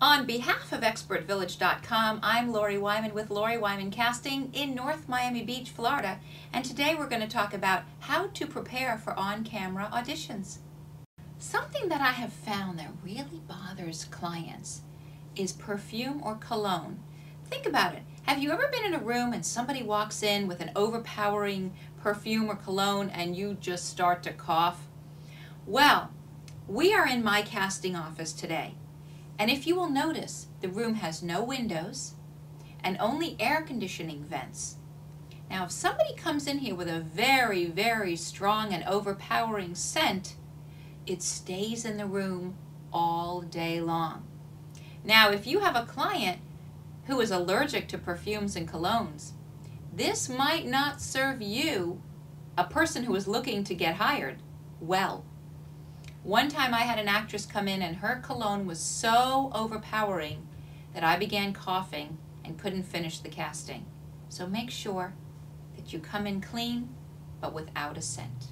On behalf of ExpertVillage.com, I'm Lori Wyman with Lori Wyman Casting in North Miami Beach, Florida, and today we're going to talk about how to prepare for on-camera auditions. Something that I have found that really bothers clients is perfume or cologne. Think about it. Have you ever been in a room and somebody walks in with an overpowering perfume or cologne and you just start to cough? Well, we are in my casting office today. And if you will notice, the room has no windows and only air conditioning vents. Now, if somebody comes in here with a very, very strong and overpowering scent, it stays in the room all day long. Now, if you have a client who is allergic to perfumes and colognes, this might not serve you, a person who is looking to get hired, well. One time I had an actress come in and her cologne was so overpowering that I began coughing and couldn't finish the casting. So make sure that you come in clean, but without a scent.